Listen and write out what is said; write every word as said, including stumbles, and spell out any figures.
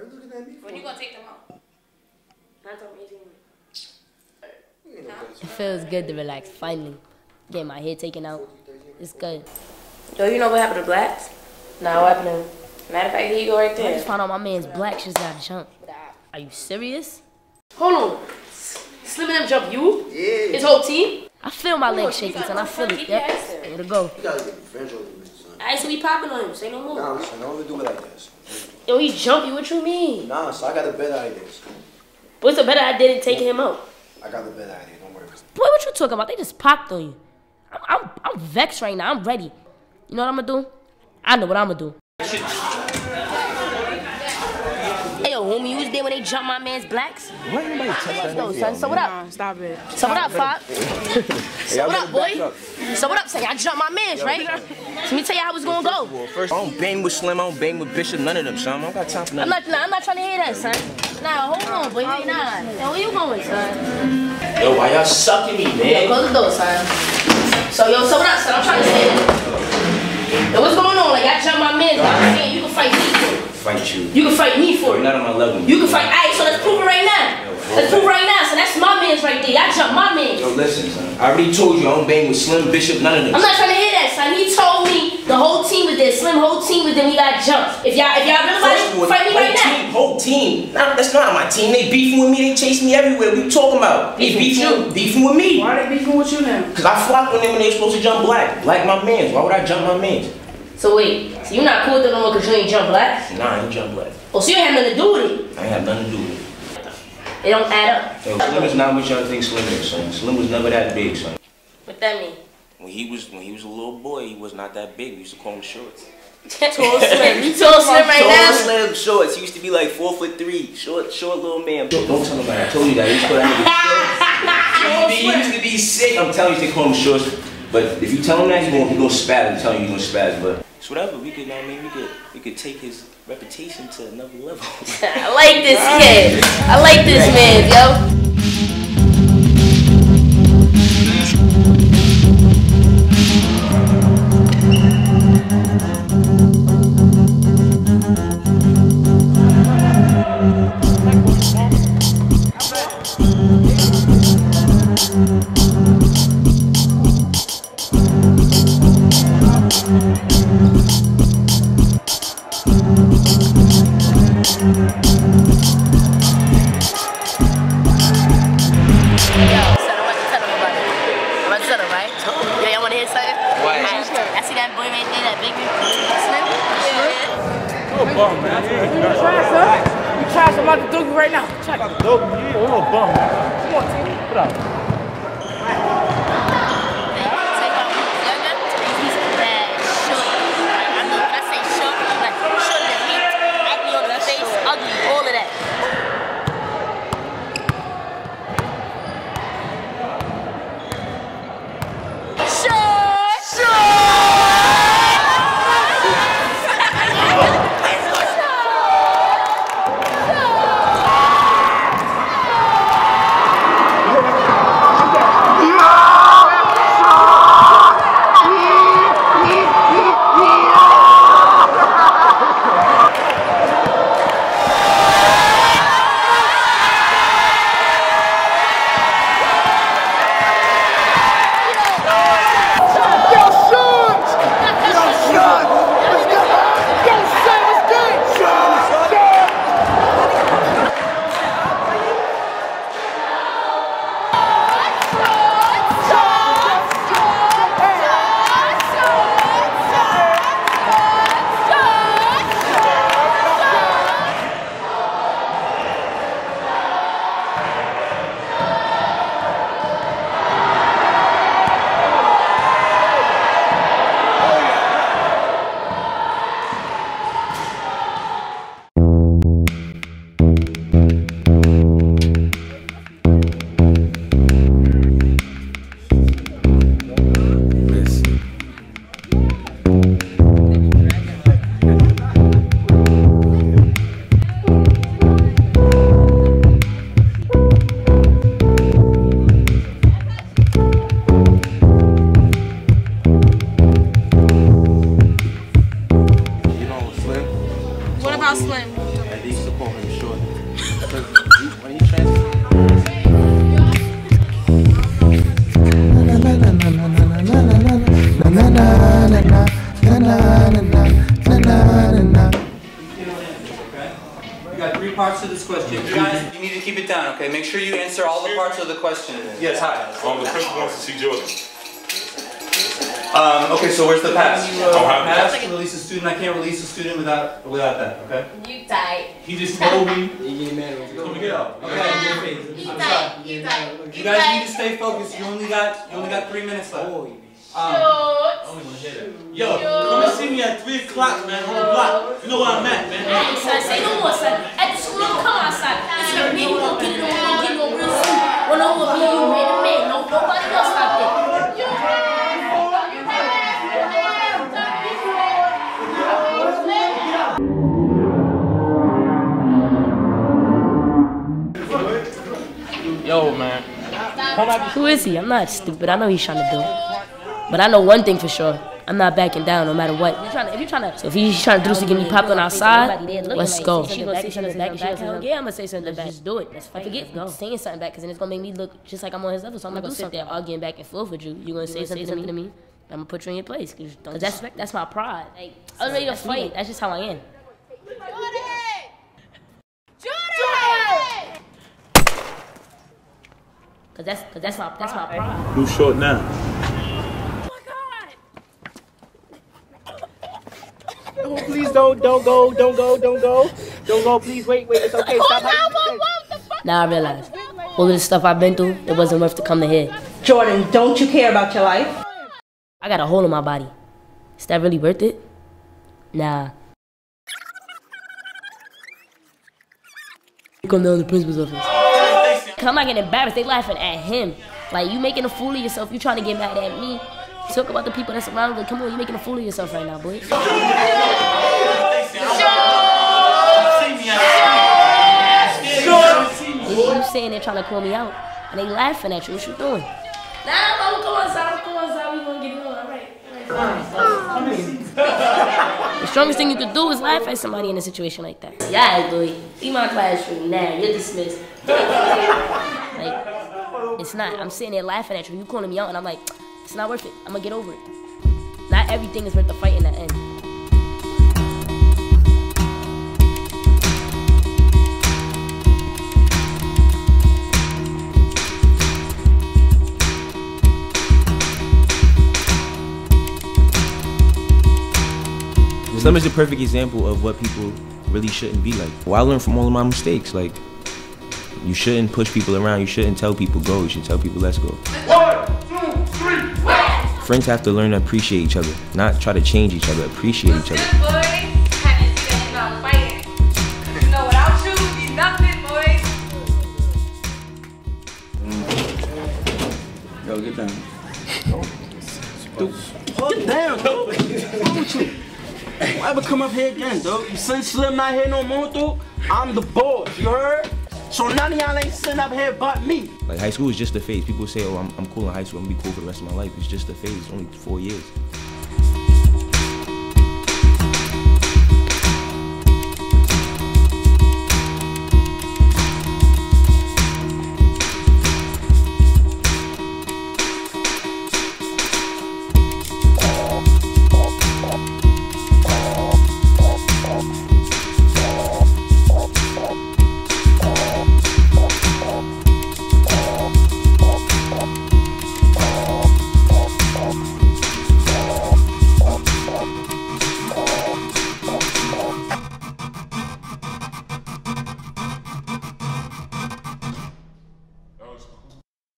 Why are you looking at me for? When you gonna take them out? Hands off me, anyway. It feels good to relax, finally. Get my hair taken out. It's good. Yo, you know what happened to blacks? Nah, what happened to him? Matter of fact, here you go right there. I just found out my man's black just got jumped. Are you serious? Hold on. Slim and them jump you? Yeah. His whole team? I feel my legs shaking, son. I feel it. Yep. Ready to go. You gotta get revenge on him, son. All right, so we popping on him. Say no more. Nah, son. Don't even do it like this. Yo, he jumped you. What you mean? Nah, so I got a better idea. What's a better idea than taking him out? I got a better idea. Don't worry. Boy, what you talking about? They just popped on you. I'm, I'm, I'm vexed right now. I'm ready. You know what I'm gonna do? I know what I'm gonna do. Hey, yo, homie, you was there when they jumped my man's blacks? Why anybody touch that? No, son, so what up? Stop it. So what up, Pop? So what up, boy? So what up, say? I jumped my man's, right? Let me tell you how it's gonna go. I don't bang with Slim, I don't bang with Bishop, none of them, son. I don't got time for nothing. I'm not, nah, I'm not trying to hear that, son. Nah, hold on, boy, nah. Yo, where you going, son? Yo, why y'all sucking me, man? Yo, close the door, son. So, yo, so what up, son? I'm trying to say it. Yo, what's going on? Like, I jumped my man, I'm saying you can fight me for it. Fight you. You can fight me for it. You're not on my level. You can fight. Alright, so let's prove it right now. Yo, let's prove it right now. So that's my man's right there. I jumped my man. Yo, listen, son. I already told you I don't bang with Slim, Bishop, none of them. I'm not trying to hear that, son. He told me the whole team was there. Slim, whole team was there. We got jumped. If y'all, if y'all realize, fight me right now. Whole team. Nah, that's not my team. They beefing with me. They chase me everywhere. What are you talking about? They beefing, beefing, beefing with me. Why are they beefing with you now? Because I flopped on them when they were supposed to jump black. Black my man's. Why would I jump my man's? So wait, so you're not cool with them no more because you ain't jump black? Nah, I ain't jump black. Oh, so you ain't have nothing to do with it? I ain't have nothing to do with it. It don't add up. Yo, Slim is not what y'all think Slim is, son. Slim was never that big, son. What that mean? When he was when he was a little boy, he was not that big. We used to call him shorts. Tall Slim. You tall Slim right now? Tall Slim shorts. He used to be like four foot three. Short, short little man. Yo, don't tell nobody. I told you that. He used to call that nigga shorts. He used to be sick. I'm telling you, they call him shorts. But if you tell him that, he's gonna, he gonna spaz. I'm telling you, he's gonna spaz, but. So whatever, we could, I mean, we could, we could take his reputation to another level. I like this kid. I like this man, yo. call him short. When he transfers. You got three parts to this question. You guys, you need to keep it down, okay? Make sure you answer all the parts of the question. Yes, hi. Um, the person wants to see Jordan. Um, okay, so where's the pass? You, uh, pass to release a student. I can't release a student without without that, okay? You died. He just told me. Come get out. Okay. He died. He died. You guys need to stay focused. You only got you only got three minutes left. Um, I only want to hit it. Yo, come and see me at three o'clock, man, on the block. You know where I'm at, man. Hey, son, say no more, son. At the school, don't come outside. It's your meeting. We'll get it on. We'll get no real food. We're not gonna be you, man. Man, no, nobody else out there. Yo, man. Who is he? I'm not stupid. I know he's trying to do it. But I know one thing for sure. I'm not backing down no matter what. If you're trying to, so if he's trying to do something, get me popped on outside, let's go. She gonna say something back. Yeah, I'm gonna say something back. Just do it. I forget saying something back because then it's gonna make me look just like I'm on his level. So I'm not gonna sit there arguing back and forth with you. You're gonna say something to me. I'm gonna put you in your place. Cause that's that's my pride. I'm ready to fight. That's just how I am. Cause that's, cause that's my, that's my problem. Who's short now? Oh my God! Oh, please don't, don't go, don't go, don't go, don't go. Please wait, wait. It's okay. Stop. Oh, no, no, no, now I realize all of the stuff I've been through, it wasn't worth to come to here. Jordan, don't you care about your life? I got a hole in my body. Is that really worth it? Nah. You come down to the principal's office. I'm not getting embarrassed, they laughing at him. Like, you making a fool of yourself, you trying to get mad at me. Talk about the people that's around you, come on, you making a fool of yourself right now, boy. You saying they're trying to call me out, and they laughing at you, what you doing? Nah, I'm going outside, I'm going outside, we gonna get it on, all right. All right. The strongest thing you could do is laugh at somebody in a situation like that. Yeah, boy, leave my classroom now, you're dismissed. Like, it's not. I'm sitting there laughing at you. You calling me out, and I'm like, it's not worth it. I'm gonna get over it. Not everything is worth the fight in the end. Islam is a perfect example of what people really shouldn't be like. Well, I learned from all of my mistakes. Like, you shouldn't push people around. You shouldn't tell people go. You should tell people let's go. One, two, three, west! Friends have to learn to appreciate each other, not try to change each other. Appreciate each other. Good, boys? Haven't seen about fighting. You know, without you, be nothing, boys. Yo, get down. Dude, hold down, dude. What's wrong with you? Don't ever come up here again, dude. You send Slim not here no more, dude. I'm the boss. You heard? So none of y'all ain't sitting up here but me. Like, high school is just a phase. People say, oh, I'm, I'm cool in high school. I'm going to be cool for the rest of my life. It's just a phase. It's only four years.